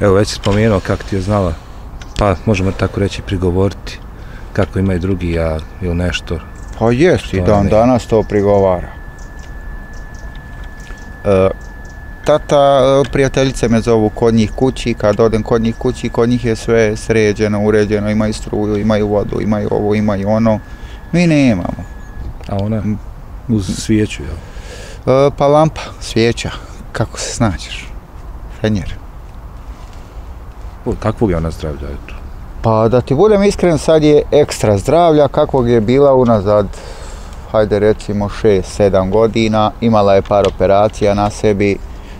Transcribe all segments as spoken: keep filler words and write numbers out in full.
Evo, već si spomenuo kako ti je znala, pa možemo tako reći prigovoriti kako imaju drugi, a ili nešto. Pa jest, i dan danas to prigovara. Tata, prijateljice me zovu kod njih kući, kad odem kod njih kući, kod njih je sve sređeno, uređeno, imaju struju, imaju vodu, imaju ovo, imaju ono. Mi ne imamo. A ona uz svijeću, jel? Pa lampa, svijeća, kako se snađeš, fenjer. Kakvog je ona zdravlja, eto? Pa da ti budem iskren, sad je ekstra zdravlja, kakvog je bila unazad, hajde recimo šest sedam godina, imala je par operacija na sebi,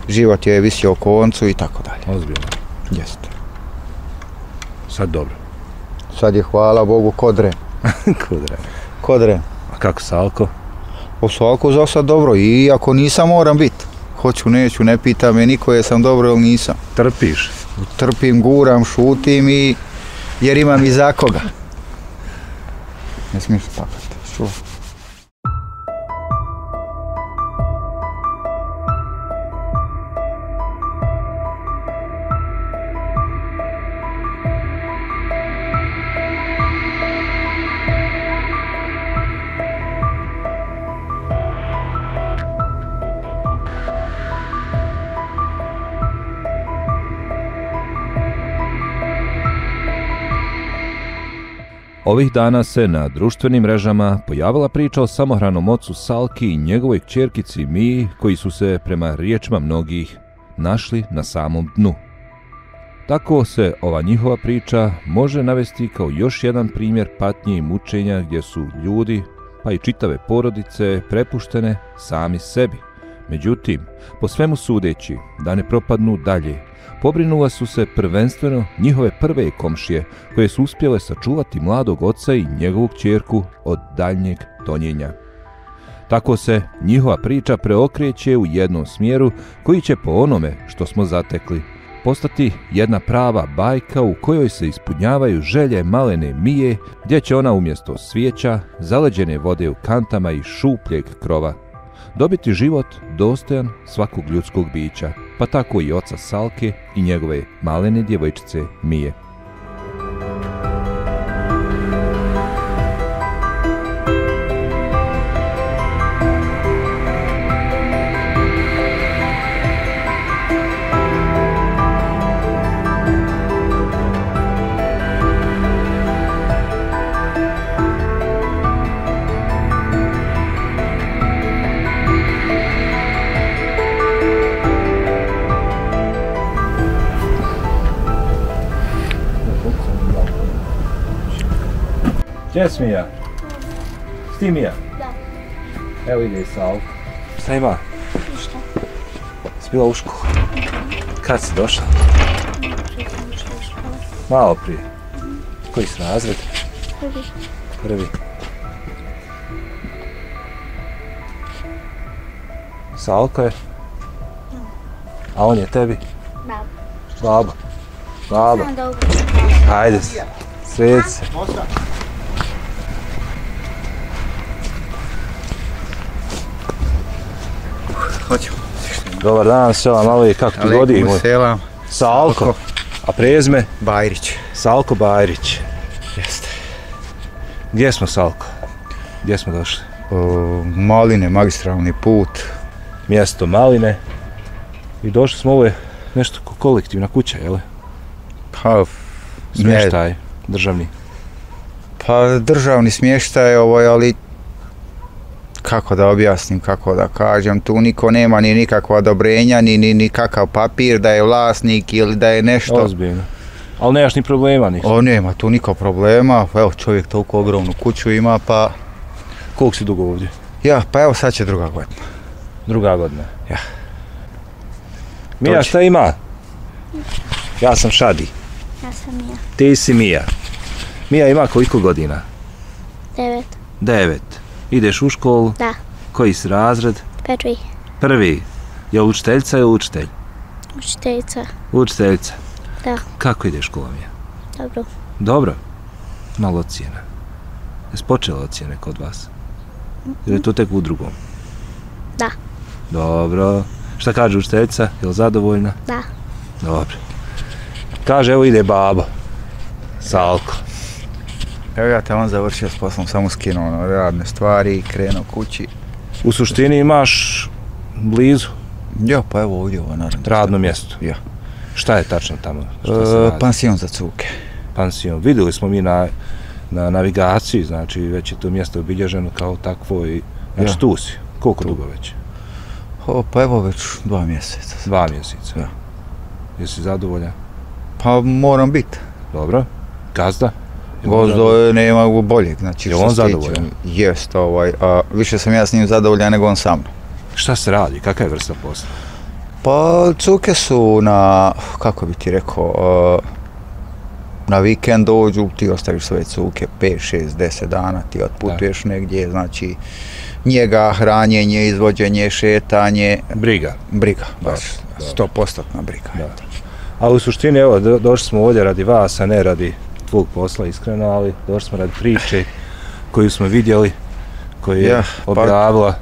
život je visio u koncu i tako dalje. Ozbiljno? Jeste. Sad dobro? Sad je, hvala Bogu, kodren. Kodren? Kodren. A kako Salko? O Salko za sad dobro, iako nisam, moram biti. Hoću, neću, ne pita me niko je sam dobro ili nisam. Trpiš? Trpim, guram, šutim i... jer imam i za koga. Ne smiješ pakati, čuva. Ovih dana se na društvenim mrežama pojavila priča o samohranom ocu Salki i njegovoj kćerkici Miji, koji su se, prema riječima mnogih, našli na samom dnu. Tako se ova njihova priča može navesti kao još jedan primjer patnje i mučenja gdje su ljudi, pa i čitave porodice, prepuštene sami sebi. Međutim, po svemu sudeći, da ne propadnu dalje, pobrinula su se prvenstveno njihove prve komšije, koje su uspjele sačuvati mladog oca i njegovu kćerku od daljnjeg tonjenja. Tako se njihova priča preokreće u jednom smjeru koji će, po onome što smo zatekli, postati jedna prava bajka u kojoj se ispunjavaju želje malene Mije, gdje će ona umjesto svijeća, zaleđene vode u kantama i šupljeg krova, dobiti život dostojan svakog ljudskog bića, pa tako i oca Salke i njegove malene djevojčice Mije. Gdje si Mija? S ti Mija? Da. Evo ide i Salko. Šta ima? Ništa. Si bila u školu? Kad si došla? Malo prije. Koji si razred? Prvi. Prvi. Salko je? A on je tebi? Baba. Baba. Baba. Hajde se. Sredi se. Dobar dan, selam, ali kako ti godi? Alekom, selam. Salko. A prezme? Bajrić. Salko Bajrić. Jeste. Gdje smo, Salko? Gdje smo došli? Maline, magistralni put. Mjesto Maline. I došli smo, ovo je nešto kolektivna kuća, jel? Pa... smještaj, državni. Pa državni smještaj, ovo je, ali... kako da objasnim, kako da kažem, tu niko nema ni nikakva odobrenja, ni nikakav papir da je vlasnik ili da je nešto. Ozbiljno. Ali nemaš ni problema ništa? O, nema tu niko problema, evo čovjek toliko ogromnu kuću ima, pa... Koliko si dugo ovdje? Ja, pa evo sad će druga godina. Druga godina? Ja. Mija, šta ima? Ja sam Šadi. Ja sam Mija. Ti si Mija. Mija ima koliko godina? Devet. Devet. Ideš u školu? Da. Koji si razred? Prvi. Prvi. Je li učiteljica ili učitelj? Učiteljica. Učiteljica? Da. Kako ide školom je? Dobro. Dobro? Malo ocjena. Jesi počela ocjene kod vas? Ili je to tek u drugom? Da. Dobro. Šta kaže učiteljica? Je li zadovoljna? Da. Dobro. Kaže, evo ide baba, Salko. Evo ja te on završio s poslom, samo skinuo na radne stvari i krenuo kući. U suštini imaš blizu? Ja, pa evo ovdje ovo naravno. Radno mjesto? Ja. Šta je tačno tamo? Pansion za cuke. Pansion. Vidjeli smo mi na navigaciji, znači već je to mjesto obilježeno kao takvo i... Znači tu si. Koliko dugo već? Pa evo već dva mjeseca. Dva mjeseca? Ja. Jesi zadovoljan? Pa moram biti. Dobro. Gazda? Gazda nema boljeg. Je on zadovoljan? Jest. Više sam ja s njim zadovoljan nego on sa mnom. Šta se radi? Kakva je vrsta posla? Pa cuke su na, kako bi ti rekao, na vikend dođu, ti ostaviš svoje cuke pet, šest, deset dana, ti otputuješ negdje, znači njega, hranjenje, izvođenje, šetanje. Briga. Briga, baš, sto postotna briga. Ali u suštini, evo, došli smo ovdje radi vas, a ne radi tvog posla, iskreno, ali došli smo radi priče koju smo vidjeli, koju je objavila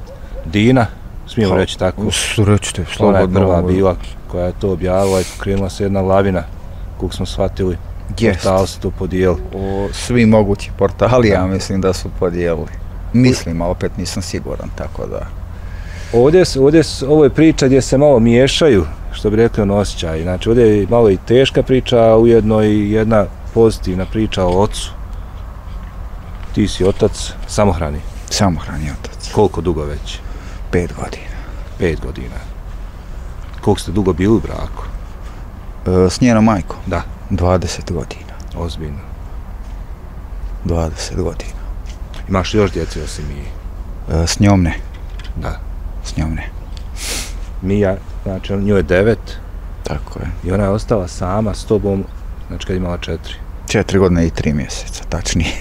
Dina. Smijemo reći tako. Rečite, slobodno. Ona je prva bila koja je to objavila i pokrenula se jedna lavina, koliko smo shvatili. Portali su to podijeli. Svi mogući portali, ja mislim da su podijelili. Mislim, a opet nisam siguran, tako da... Ovdje, ovo je priča gdje se malo miješaju, što bi rekli, ono osjećaj. Znači, ovdje je malo i teška priča, a ujedno i jedna pozitivna priča o ocu. Ti si otac, samohrani. Samohrani otac. Koliko dugo već? Pet godina. Pet godina. Koliko ste dugo bili u braku? S njenom majkom? Da. dvadeset godina. Ozbiljno. dvadeset godina. Imaš li još djece osim Mije? S njom ne. Da. S njom ne. Mija, znači njoj je devet. Tako je. I ona je ostala sama s tobom, znači kad je imala četiri. Četiri godine i tri mjeseca, tačnije.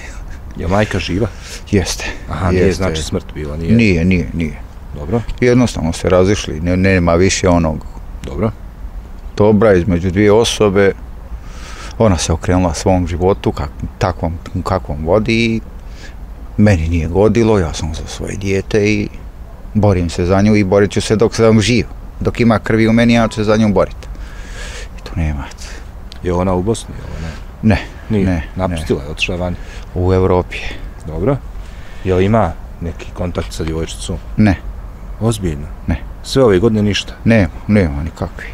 Je majka živa? Jeste. Aha, nije znači smrt bila, nije? Nije, nije, nije. Dobro. Jednostavno se razišli, nema više onog. Dobro. Dobra između dvije osobe. Ona se okrenula svom životu, kakvom vodi. Meni nije godilo, ja sam za svoje dijete i borim se za nju i borit ću se dok sam živ. Dok ima krvi u meni, ja ću se za nju boriti. I tu nema. Je ona u Bosni? Ne. Nije. Napustila je, otišla van? U Evropi. Dobro. Je li ima neki kontakt sa djevojčicom? Ne. Ozbiljno? Ne. Sve ove godine ništa? Nema, nema nikakvi.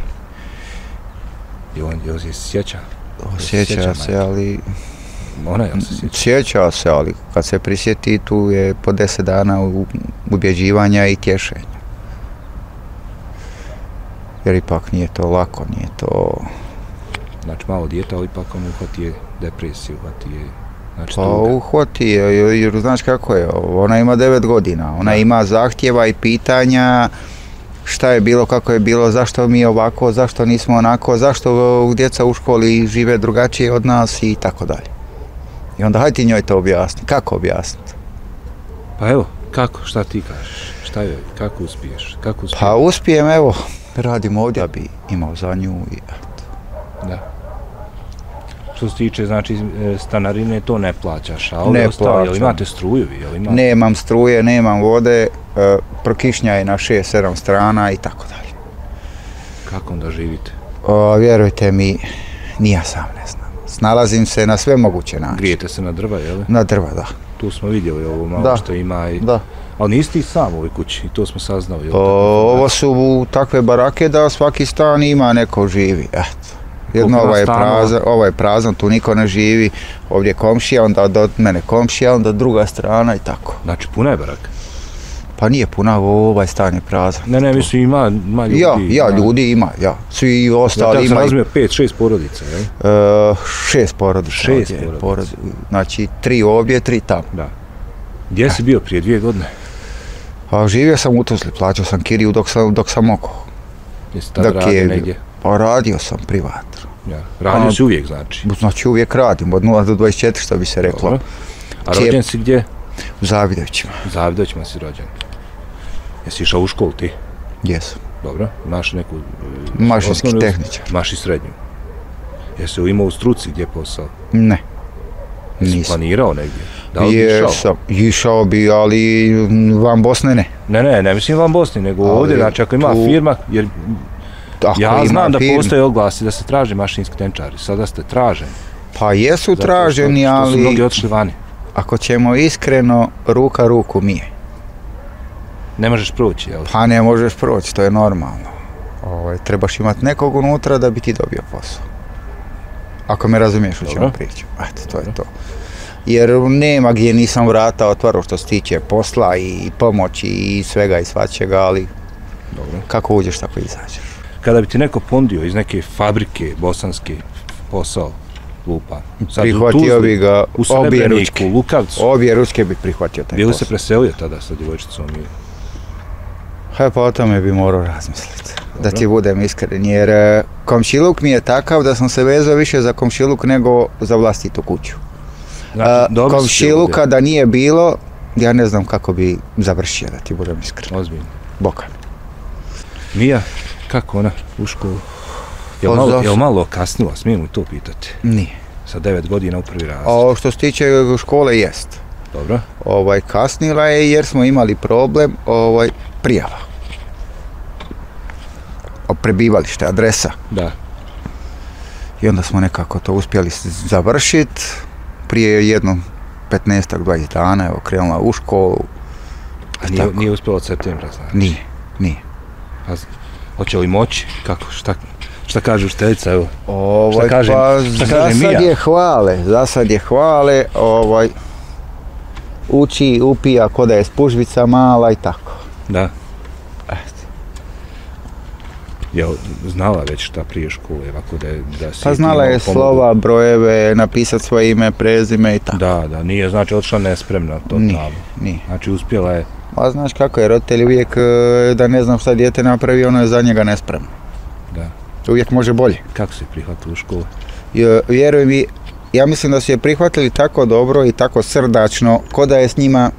I on se sjeća? Sjeća se, ali... Ona je se sjeća? Sjeća se, ali kad se prisjeti, tu je po deset dana ubjeđivanja i tješenja. Jer ipak nije to lako, nije to... Znači malo dijete, ali ipak on uhvati je depresiju, uhvati je... Pa uhvati je, jer znaš kako je, ona ima devet godina, ona ima zahtjeva i pitanja... Šta je bilo, kako je bilo, zašto mi je ovako, zašto nismo onako, zašto djeca u školi žive drugačije od nas i tako dalje. I onda hajde ti njoj to objasni. Kako objasniti? Pa evo, kako, šta ti kažeš? Šta je, kako uspiješ? Kako uspiješ? Pa uspijem, evo, radim ovdje da bi imao za nju i eto. Da. Što se tiče, znači, stanarine to ne plaćaš, a ovdje ostalo, jel imate struju? Nemam struje, nemam vode, prokišnja je na šest sedam strana i tako dalje. Kako onda živite? Vjerujte mi, ni ja sam ne znam. Snalazim se na sve moguće načine. Grijete se na drva, jel? Na drva, da. Tu smo vidjeli ovo malo što ima i... Da. Ali niste i sam u ovoj kući, to smo saznali. Ovo su takve barake da svaki stan ima neko živi, eto. Jedno, ova je prazna, tu niko ne živi, ovdje je komšija, onda od mene komšija, onda druga strana i tako. Znači puna je baraka? Pa nije puna, ovaj stan je prazan. Ne, ne, mislim ima ljudi. Ja, ja, ljudi ima, ja. Svi ostali imaju. Ja tako sam razumio, pet, šest porodica, jel? Šest porodica. Šest porodica. Znači, tri ovdje, tri tamo. Da. Gdje si bio prije dvije godine? Živio sam u Tuzli, plaćao sam kiriju dok sam mogao. Jesi tad radio negdje? Pa radio sam privatno. Radio si uvijek, znači? Znači uvijek radim, od nula do dvadeset četiri, što bi se reklo. A rođen si gdje? U Zavidovićima. U Zavidovićima si rođen. Jesi išao u školu ti? Jesam. Dobro, imaš neku... Mašinski tehničar. Imaš i srednju. Jesi li imao u struci gdje posao? Ne. Nisam. Jesi planirao negdje? Da li bi išao? Jesam, išao bi, ali van Bosne ne. Ne, ne, ne mislim van Bosne, nego ovdje, znači ako ima firma, jer... Ja znam da postoje oglasi da se traže mašinski tenčari, sada ste traženi. Pa jesu traženi, ali... Što su mnogi otišli vani. Ako ćemo iskreno, ruka ruku mije. Ne možeš proći, jel? Pa ne možeš proći, to je normalno. Trebaš imati nekog unutra da bi ti dobio posao. Ako me razumiješ u čemu priču. Eto, to je to. Jer nema gdje nisam vrata otvarao što se tiče posla i pomoći i svega i svačega, ali kako uđeš, tako izađeš. Kada bi ti neko pondio iz neke fabrike bosanske posao, lupa, sad u Tuzli, u Srebreniku, u Lukavcu. Obje ručke bi prihvatio taj posao. Bili se preselio tada sa djevojčicom i... He, pa o tome bi morao razmisliti, da ti budem iskren, jer komšiluk mi je takav da sam se vezao više za komšiluk nego za vlastitu kuću. Komšiluka da nije bilo, ja ne znam kako bi završio, da ti budem iskren. Ozbiljno. Bokan. Mija, kako ona u školu? Je li malo kasnila, smijem li to pitati? Nije. Sa devet godina u prvi razred. Što se tiče škole, jest. Dobro. Kasnila je jer smo imali problem prijava. Prebivalište, adresa. Da. I onda smo nekako to uspjeli završiti. Prije jedno petnaestak dvadeset dana, evo, krenula u školu. Nije uspjela od septembra, znači? Nije, nije. Hoće li moći? Kako, šta? Šta kaže učiteljica, evo? Šta kaže Mija? Zasad je hvale, zasad je hvale, ovaj, uči, upija, ko da je spužvica mala i tako. Da. Je li znala već šta prije škole, ovako da si... Pa znala je slova, brojeve, napisat svoje ime, prezime i tako. Da, da, nije, znači, odšla nespremna totalno. Nije, nije. Znači, uspjela je... Pa znaš kako je, roditelj uvijek, da ne znam šta dijete napravi, ono je za njega nespremno. Da. Uvijek može bolje. Kako si prihvatili u školu? Vjerujem mi, ja mislim da su je prihvatili tako dobro i tako srdačno, ko da je s njima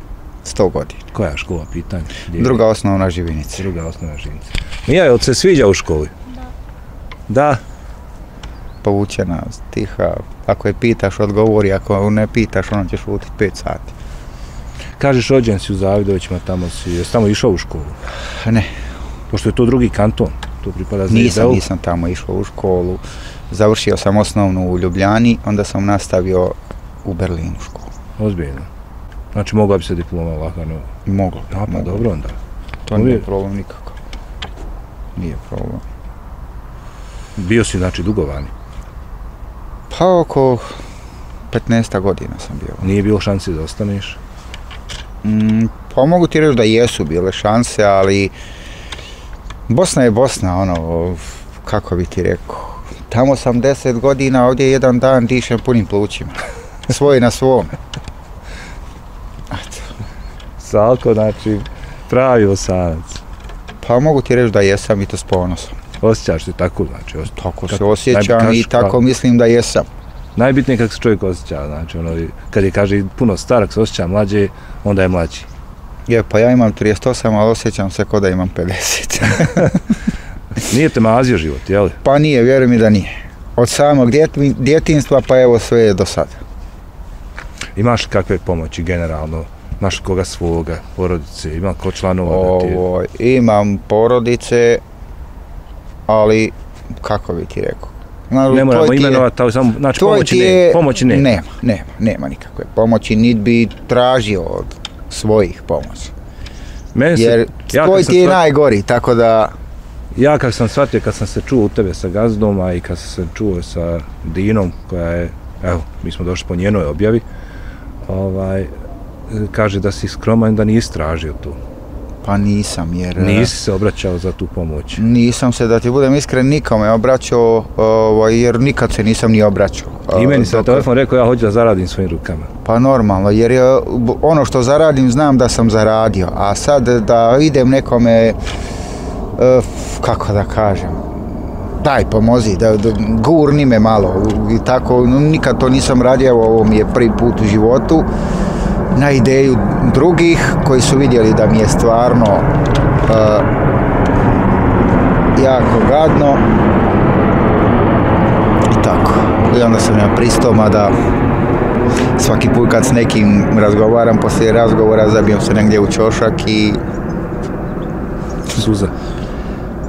sto godina. Koja škola, pitanje? Druga osnovna na živinici. Druga osnovna na živinici. Mija, jel se sviđa u školi? Da. Da? Povučena, tiha, ako je pitaš, odgovori, ako ne pitaš, ono ćeš šutit pet sati. Kažeš, rođen si u Zavidovićima, tamo si, jesi tamo išao u školu? Ne. Pošto je to drugi kanton, tu pripada Zavidović. Nisam, nisam tamo išao u školu, završio sam osnovnu u Ljubljani, onda sam nastavio u Berlinu školu. Ozbiljno? Znači, mogla bi se diploma lagano... Mogla. A, pa dobro onda. To nije problem nikako. Nije problem. Bio si, znači, dugo vani? Pa oko petnaestak godina sam bio. Nije bilo šanse da ostaneš? Pa mogu ti reći da jesu bile šanse, ali... Bosna je Bosna, ono, kako bi ti rekao. Tamo sam deset godina, ovdje jedan dan dišem punim plućima. Svoj na svome. Salko, znači, pravi Bosanac. Pa mogu ti reći da jesam i to s ponosom. Osjećaš se tako, znači? Tako se osjećam i tako mislim da jesam. Najbitnije je kako se čovjek osjeća, znači, kad je, kaže, puno star, ako se osjeća mlađe, onda je mlađi. Je, pa ja imam trideset osam, ali osjećam se kao da imam pedeset. Nije te mazio život, jel? Pa nije, vjeruj mi da nije. Od samog djetinjstva, pa evo sve je do sada. Imaš kakve pomoći generalno? Imaš koga svoga, porodice, imam ko članova da ti... Imam porodice, ali kako bi ti rekao? Ne moramo imenovati, znači pomoći nema. Nema, nema, nema nikakve pomoći, niti bi tražio od svojih pomoći. Jer tvoj ti je najgori, tako da... Ja kad sam shvatio, kad sam se čuo u tebe sa gazdoma i kad sam se čuo sa Dinom, koja je, evo, mi smo došli po njenoj objavi, ovaj... Kaže da si skroman, da nisi tražio tu. Pa nisam, jer... Nisi se obraćao za tu pomoć. Nisam se, da ti budem iskren, nikome obraćao, jer nikad se nisam ni obraćao. I meni se na telefon rekao, ja hoću da zaradim svojim rukama. Pa normalno, jer ono što zaradim, znam da sam zaradio. A sad da idem nekome, kako da kažem, daj pomozi, gurni me malo. I tako, nikad to nisam radio, ovo mi je prvi put u životu. Na ideju drugih koji su vidjeli da mi je stvarno jako gadno i tako. I onda sam ja pristao, mada svaki put kad s nekim razgovaram, poslije razgovora zabijem se negdje u ćošak i... Suza.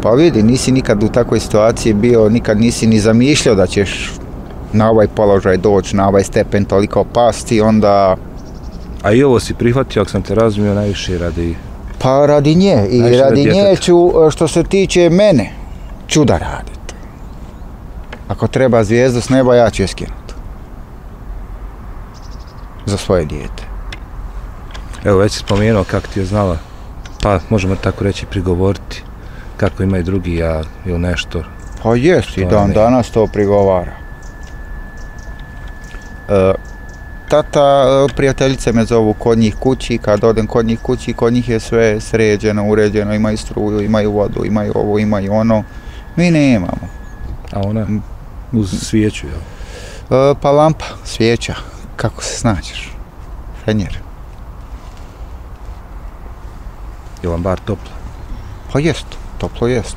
Pa vidi, nisi nikad u takvoj situaciji bio, nikad nisi ni zamišljao da ćeš na ovaj položaj doći, na ovaj stepen toliko pasti, onda... A i ovo si prihvatio, ako sam te razumio, najviše radi... Pa radi nje, i radi nje ću, što se tiče mene, ću da raditi. Ako treba zvijezdu s neba, ja ću je skinuti. Za svoje dijete. Evo, već si spomenuo kako ti je znala, pa možemo tako reći prigovoriti, kako ima i drugi ja ili nešto. Pa jest, i dan danas to prigovara. Tata, prijateljice me zovu kod njih kući, kad odem kod njih kući, kod njih je sve sređeno, uređeno, imaju struju, imaju vodu, imaju ovo, imaju ono. Mi ne imamo. A ona uz svijeću, jel? Pa lampa, svijeća, kako se snađeš, fenjer. Je vam bar toplo? Pa jest, toplo jest.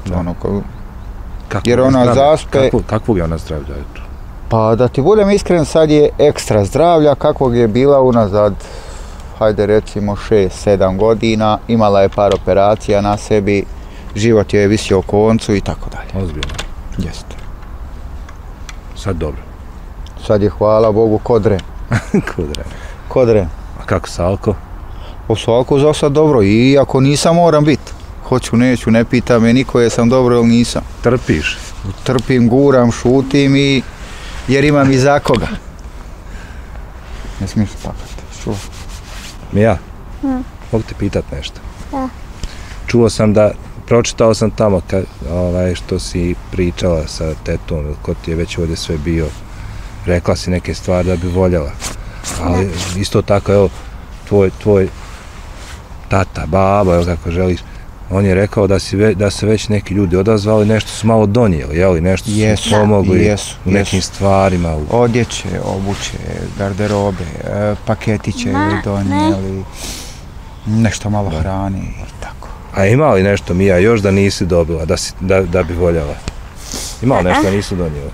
Jer ona zaspe... Kakvog je ona zdravlja? Pa da ti budem iskren, sad je ekstra zdravlja, kakvog je bila unazad, hajde recimo šest sedam godina, imala je par operacija na sebi, život joj je visio u koncu i tako dalje. Ozbiljno? Jeste. Sad dobro? Sad je, hvala Bogu, kodren. Kodren? Kodren. A kako Salko? O Salko za sad dobro, iako nisam, moram biti. Hoću, neću, ne pita me niko jesam dobro ili nisam. Trpiš? Trpim, guram, šutim i... jer imam i za koga. Ne smiješ plakati, čuo? Mija, mogu te pitat nešto? Da. Čuo sam da, pročitao sam tamo što si pričala sa tetom, ko ti je već ovdje sve bio, rekla si neke stvari da bi voljela. Ali isto tako, evo, tvoj tata, baba, evo kako želiš, on je rekao da se već neki ljudi odazvali, nešto su malo donijeli, jeli, nešto su pomogli u nekim stvarima. Odjeće, obuće, garderobe, paketiće donijeli, nešto malo hrani i tako. A ima li nešto, Mija, još da nisi dobila, da bi voljela? Ima li nešto da nisu donijeli?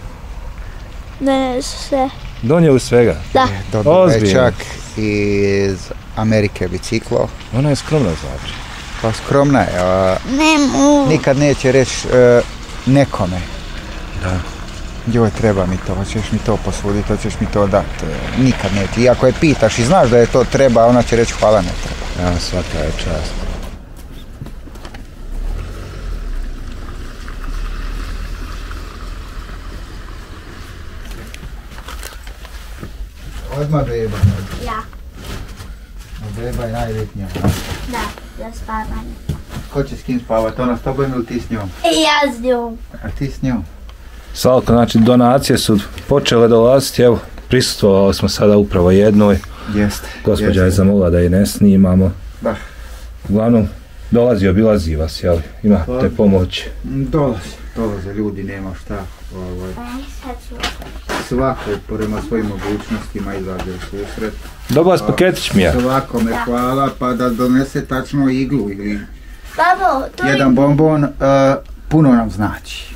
Donijeli su sve. Donijeli svega? Da. Dobila čak iz Amerike biciklo. Ona je skromna, znači. Pa skromna je, nikad neće reći nekome, joj treba mi to, hoćeš mi to posuditi, hoćeš mi to dati, nikad neće. I ako je pitaš i znaš da je to treba, ona će reći hvala, ne treba. Ja, svaka je čast. Odmah beba. Ja. Beba je najljetnija. Da. Za spavanje. Ko će s kim spavati? Ona s tobom ili ti s njom? Ja s njom. A ti s njom? Salko, znači donacije su počele dolaziti, evo, prisustvovali smo sada upravo jednoj. Jeste. Gospođa je zamolila da je ne snimamo. Da. Uglavnom, dolazi, obilazi vas, jel? Imate pomoć. Dolazi, dolaze ljudi, nema šta. Svako, prema svojim mogućnostima, izlaze u susret. Dobar paketić mi je. Svako me hvala, pa da donese tačno iglu ili jedan bombon, puno nam znači.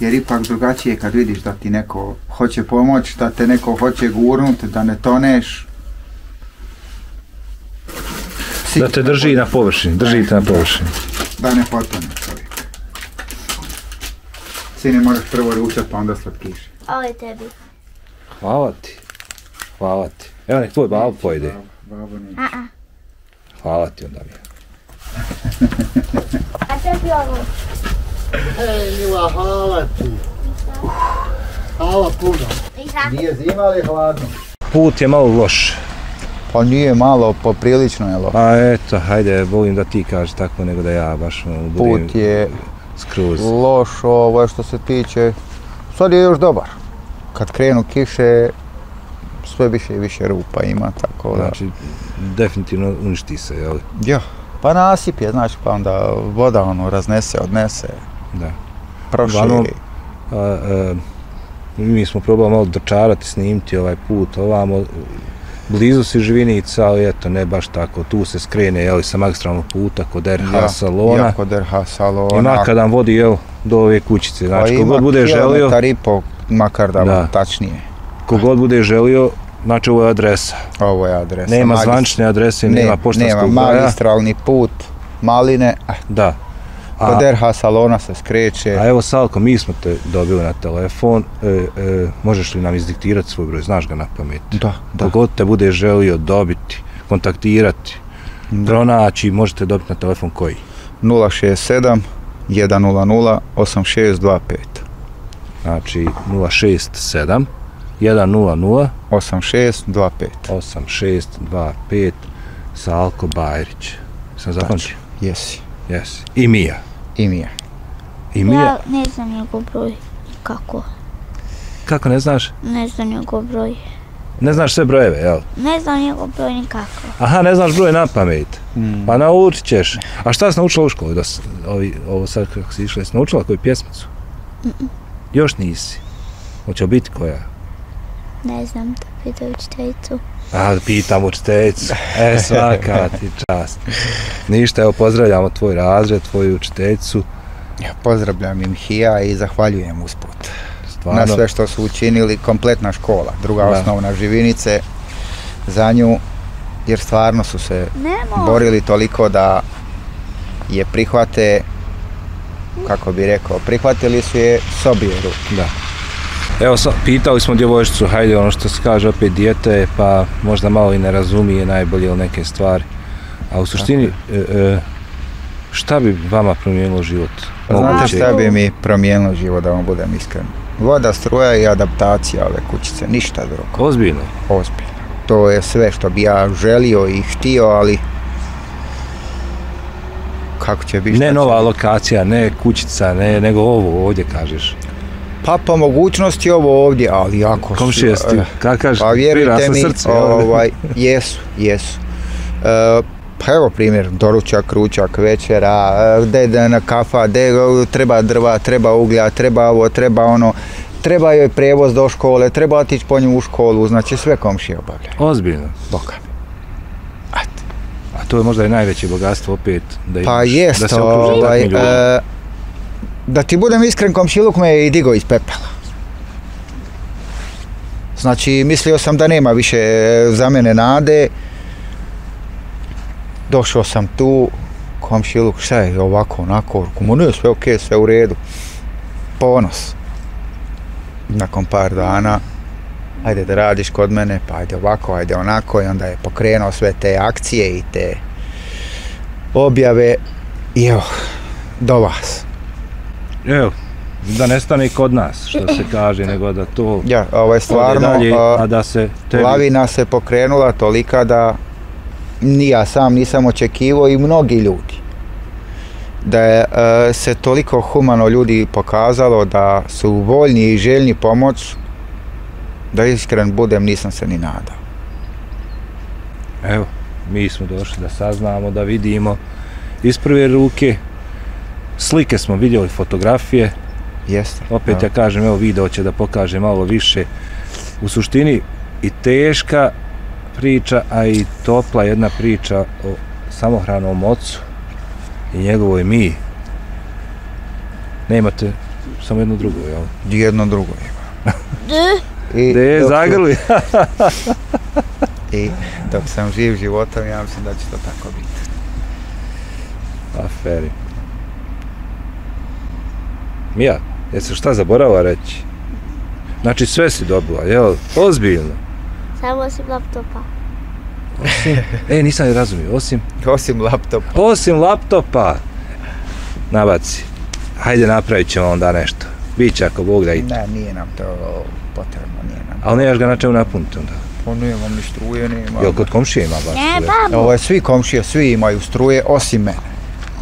Jer ipak drugačije kad vidiš da ti neko hoće pomoć, da te neko hoće gurnuti, da ne toneš. Da te drži na površini, držite na površini. Da ne potoneš. Sine, moraš prvo ručat, pa onda slatkiše. Ovo je tebi. Hvala ti. Hvala ti. Evo, nek tvoj babo pojede. Babo neće. Hvala ti onda mi je. A tebi ovo? Ej, mila, hvala ti. Hvala puno. Nije zima, ali je hladno. Put je malo loš. Pa nije malo, poprilično je loš. A eto, hajde, volim da ti kažeš tako, nego da ja baš budem... Put je... loš, ovo je što se tiče, sad je još dobar, kad krenu kiše sve više i više rupa ima, tako da... Znači, definitivno uništi se, jel? Ja, pa nasip je, znači, pa onda voda ono raznese, odnese, proširi. Mi smo probali malo dočarati, snimiti ovaj put, ovamo, blizu si Živinica, ali eto, ne baš tako, tu se skrene, jel, sa magistralnog puta kod er ha salona. Ja, kod er ha salona. I makar nam vodi, jel, do ove kućice, znači, kogod bude želio... Ima kilometar i pol, makar da vam tačnije. Kogod bude želio, znači, ovo je adresa. Ovo je adresa. Nema zvančne adrese, nema poštanskog broja. Nema magistralni put, maline, da. Kod er ha salona se skreće. A evo Salko, mi smo te dobili na telefon, e, e, možeš li nam izdiktirati svoj broj, znaš ga na pamet? Da. Kogod te bude želio dobiti, kontaktirati, da. Pronaći, možete dobiti na telefon koji? nula šest sedam jedan nula nula osam šest dva pet. Znači nula šest sedam jedan nula nula osam šest dva pet. osam šest dva pet Salko Bajrić. Sam zapamtio? Jesi. Yes. I Mija. I Mija. I Mija. Ja ne znam njegov broj. Kako? Kako ne znaš? Ne znam njegov broj. Ne znaš sve brojeve, jel? Ne znam njegov broj nikako. Aha, ne znaš broj na pamet. Mm. Pa naučit ćeš. A šta si naučila u školi? Das, ovi, ovo sad kako si išla, si naučila koju pjesmicu? Mm -mm. Još nisi. Hoće biti koja? Ne znam, da pitam učiteljicu. A, pitam učiteljicu. E, svaka ti čast. Ništa, evo, pozdravljamo tvoj razred, tvoju učiteljicu. Ja pozdravljam im hija i zahvaljujem usput. Stvarno. Na sve što su učinili, kompletna škola, druga da. Osnovna Živinice, za nju, jer stvarno su se Nemo. borili toliko da je prihvate, kako bi rekao, prihvatili su je s obje ruke. Da. Evo, pitali smo djevojčicu, hajde ono što se kaže, opet dijete, pa možda malo i ne razumije najbolje ili neke stvari. A u suštini, e, e, šta bi vama promijenilo život? Znate šta bi mi promijenilo život, da vam budem iskren? Voda, struja i adaptacija ove kućice, ništa drugo. Ozbiljno? Ozbiljno. To je sve što bi ja želio i htio, ali kako će biti? Ne nova lokacija, ne kućica, ne, nego ovo ovdje kažeš. Pa po mogućnosti ovo ovdje, ali jako... Komšijesti, kakaš, pa vjerujte mi, srce, ovaj, jesu, jesu. E, pa evo primjer, doručak, ručak, večera, gdje na kafa, gdje treba drva, treba uglja, treba ovo, treba ono, treba joj prevoz do škole, treba otići po nju u školu, znači sve komšije obavljaju. Ozbiljno? Boga. A to je možda i najveće bogatstvo opet, da, pa imaš, jest, da se okruži takvim ljudima. Da ti budem iskren, komšiluk me je i digao iz pepela. Znači, mislio sam da nema više za mene nade. Došao sam tu, komšiluk, šta je ovako, onako, komunio, sve okej, sve u redu. Ponos. Nakon par dana, ajde da radiš kod mene, pa ajde ovako, ajde onako, i onda je pokrenuo sve te akcije i te objave. I evo, do vas. Evo, da ne stane kod nas, što se kaže, nego da to... Ja, ovo je stvarno, dalje, a da se tebi... lavina se pokrenula tolika da ni ja sam nisam očekivao i mnogi ljudi. Da je e, se toliko humano ljudi pokazalo da su voljni i željni pomoć, da iskren budem, nisam se ni nadao. Evo, mi smo došli da saznamo, da vidimo iz prve ruke. Slike smo vidjeli, fotografije. Jeste. Opet ja kažem, evo video će da pokaže malo više. U suštini i teška priča, a i topla jedna priča o samohranom ocu i njegovoj Miji. Ne imate samo jedno drugo, jel? Jedno drugo ima. De, zagrli. I dok sam živ životom, ja mislim da će to tako biti. Aferi. Mija, jesi šta zaboravila reći? Znači sve si dobila, jel? Ozbiljno. Samo osim laptopa. Osim? E, nisam je razumio, osim? Osim laptopa. Osim laptopa! Nabaci, hajde napravit ćemo onda nešto. Biće ako Bog da ide. Ne, nije nam to potrebno, nije nam. Ali nemaš ga na čemu napuniti onda? Pa nemam ni struje, nemam. Jel kod komšije ima baš struje? Ne, babu. Ovo je svi komšije, svi imaju struje, osim mene.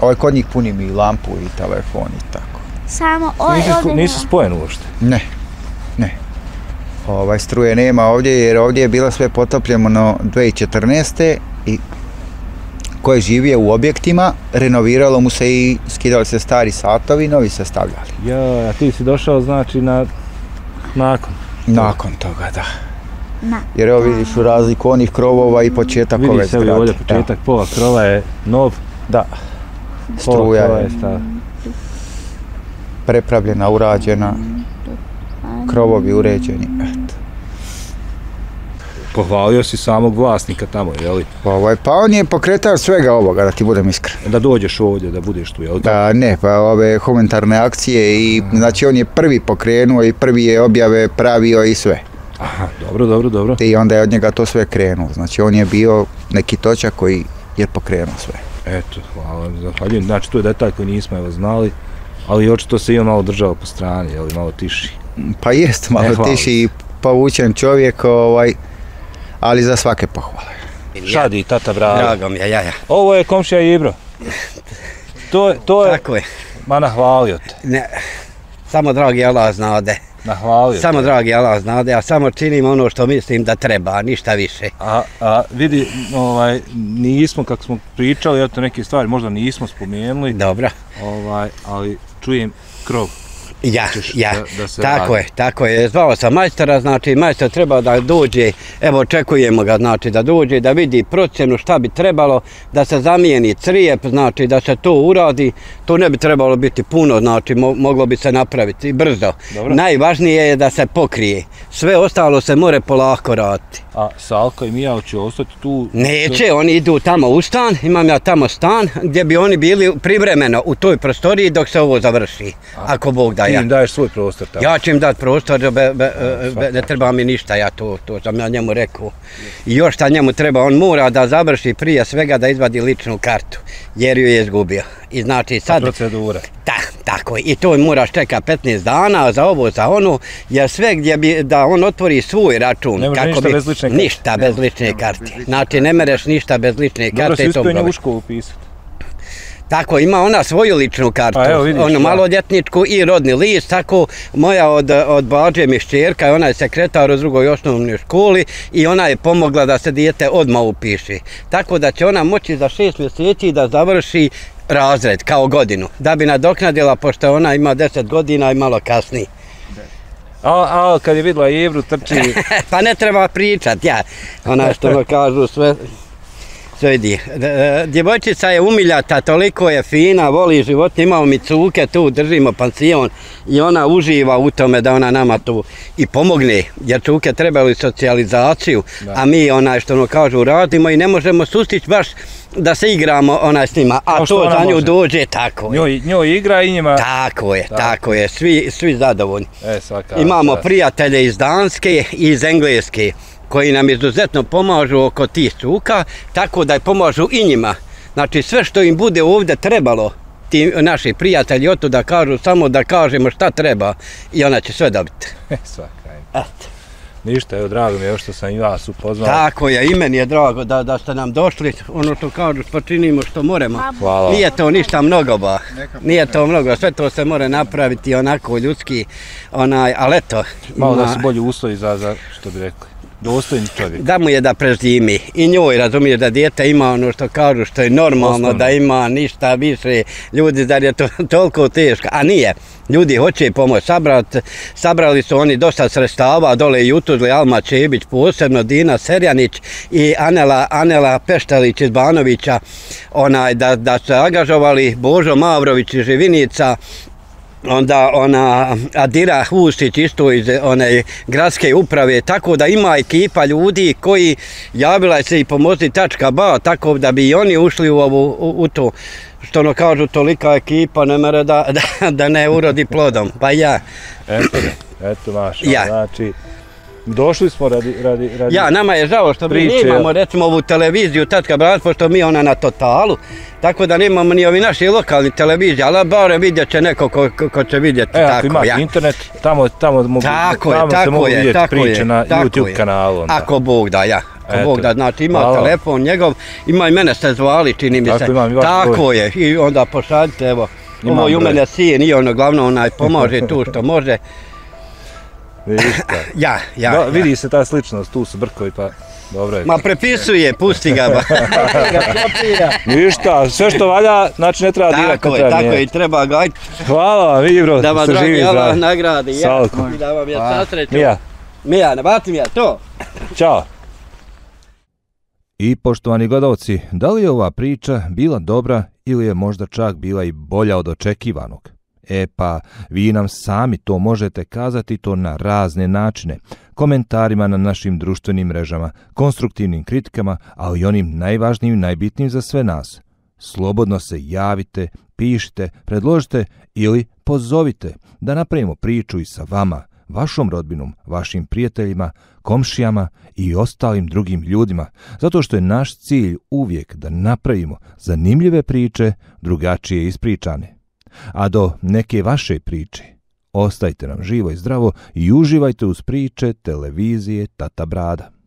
Ovo je kod njih punim i lampu i telefon i tako. Samo ovdje... Nisu spojeni uopšte? Ne, ne. Ovaj, struje nema ovdje, jer ovdje je bilo sve potopljeno dvije hiljade četrnaeste. I koje živije u objektima, renoviralo mu se i skidali se stari satovi, novi se stavljali. Ja, a ti si došao, znači, na... nakon? Nakon toga, da. Na. Jer evo vidiš u razliku onih krovova i početak ove zgrade. Vidiš evo ovdje početak, pola krova je nov. Da. Struja je prepravljena, urađena, krovovi uređeni, eto. pohvalio si samog vlasnika tamo, jeli? Pa on je pokretač svega ovoga, da ti budem iskren. Da dođeš ovdje, da budeš tu, jel? Da, ne, pa ove humanitarne akcije i znači on je prvi pokrenuo i prvi je objave pravio i sve. Aha, dobro, dobro, dobro. I onda je od njega to sve krenuo, znači on je bio neki točak koji je pokrenuo sve. Eto, hvala, zahvaljujem, znači to je detalj koji nismo evo znali, ali očito se i on malo držao po strani, jel, malo tiši. Pa jest, malo tiši i povučen čovjek, ali za svake pohvale. Šadi i tata bravo. Drago mi je, ja, ja. Ovo je komšija Ibro. To je... Tako je. Ma nahvalio te. Samo dragi Allah zna ode. Nahvalio te. Samo dragi Allah zna ode, a samo činim ono što mislim da treba, ništa više. A vidi, nismo, kako smo pričali, neke stvari možda nismo spomenuli. Dobro. Ali čujem krov. Ja, ja, tako je, tako je, zvao sam majstora, znači majstor treba da dođe, evo očekujemo ga, znači da dođe, da vidi procjenu šta bi trebalo, da se zamijeni crijep, znači da se to uradi, to ne bi trebalo biti puno, znači moglo bi se napraviti i brzo. Najvažnije je da se pokrije, sve ostalo se more polako raditi. A Salko i Mija će ostati tu? Neće, oni idu tamo u stan, imam ja tamo stan, gdje bi oni bili privremeno u toj prostoriji dok se ovo završi, ako Bog daje. Ti im daješ svoj prostor tamo? Ja ću im dati prostor, ne treba mi ništa, ja to sam ja njemu rekao. I još šta njemu treba, on mora da završi prije svega da izvadi ličnu kartu, jer ju je izgubio. I znači sad... Procedura. Tako je, i to moraš čeka petnaest dana za ovo, za ono, jer sve gdje bi, da on otvori svoj račun. Ne možeš ništa bez lične karte. Ništa bez lične karte. Znači ne mereš ništa bez lične karte. Dobro, si uspio nju u školu upisati. Tako, ima ona svoju ličnu kartu, ono maloljetničku i rodni list, tako moja od Bađe mi šćerka, ona je sekretar u drugoj osnovnoj školi i ona je pomogla da se dijete odmah upiše. Tako da će ona moći za šest mjeseci da završi razred, kao godinu, da bi nadoknadila, pošto ona ima deset godina i malo kasnije. A kad je vidjela Ibru trči... Pa ne treba pričat, ja, ona što me kažu sve... Djevojčica je umiljata, toliko je fina, voli život, imao mi cuke, tu držimo pansion i ona uživa u tome da ona nama tu i pomogne, jer cuke trebali socijalizaciju, a mi onaj što ono kažu radimo i ne možemo sustići baš da se igramo onaj s njima, a to za nju dođe, tako je. Njoj igra i njima... Tako je, tako je, svi zadovoljni. Imamo prijatelje iz Danske i iz Engleske, koji nam izuzetno pomažu oko tih cuka, tako da pomažu i njima. Znači sve što im bude ovdje trebalo, ti naši prijatelji oto da kažu, samo da kažemo šta treba i ona će sve dobiti. Svaka je. Ništa, evo drago mi je što sam i vas upoznao. Tako je, i meni je drago da ste nam došli, ono što kažu, počinimo što moremo. Hvala. Nije to ništa mnogo, ba. Nije to mnogo, sve to se more napraviti onako ljudski, onaj, ali eto. Malo da se bolje uslovi za, što bi rekli. Dostojni čovjek. Da mu je da prežimi i njoj, razumiješ, da djete ima ono što kažu, što je normalno, da ima ništa više ljudi, da je to toliko teško, a nije. Ljudi hoće pomoć sabrat, sabrali su oni dosta sredstava, dole i u Tuzli, Alma Čebić posebno, Dina Serjanić i Anela Peštelić iz Banovića, da se angažovali, Božo Mavrović iz Živinica, onda ona Adira Hvustić isto iz one gradske uprave, tako da ima ekipa ljudi koji javila se i pomozi tačka ba, tako da bi i oni ušli u ovu, u to, što ono kažu, tolika ekipa ne mere da ne urodi plodom, pa ja. Eto, eto vaša, znači... Došli smo radi... Ja, nama je žao što mi nemamo recimo ovu televiziju tačka brat, pošto mi je ona na Totalu, tako da nemamo ni ovi naši lokalni televizije, ali bare vidjet će neko ko će vidjeti. E, ako imate internet, tamo se mogu vidjeti priče na YouTube kanalu. Ako Bog da, ja. Ako Bog da, znači ima telefon njegov, ima i mene ste zvali, čini mi se. Tako je, i onda pošaljite, evo, ovo i u mene sin i ono, glavno onaj pomože tu što može. Ja, ja. Vidi se ta sličnost, tu su brkovi, pa dobro je. Ma prepisuje, pusti ga ba. Ništa, sve što valja, znači ne treba dirati. Tako je, tako je, treba ga. Hvala vam, vidi bro, da ste živi i zdravi. Da vam dragi Allah nagradi, ja, i da vam je sasreću. Mija. Mija, ne batim ja, to. Ćao. I poštovani gledalci, da li je ova priča bila dobra ili je možda čak bila i bolja od očekivanog? E pa, vi nam sami to možete kazati to na razne načine. komentarima na našim društvenim mrežama, konstruktivnim kritikama, ali i onim najvažnijim i najbitnijim za sve nas. Slobodno se javite, pišite, predložite ili pozovite da napravimo priču i sa vama, vašom rodbinom, vašim prijateljima, komšijama i ostalim drugim ljudima, zato što je naš cilj uvijek da napravimo zanimljive priče, drugačije ispričane. A do neke vaše priče, ostajte nam živo i zdravo i uživajte uz priče televizije Tata Brada.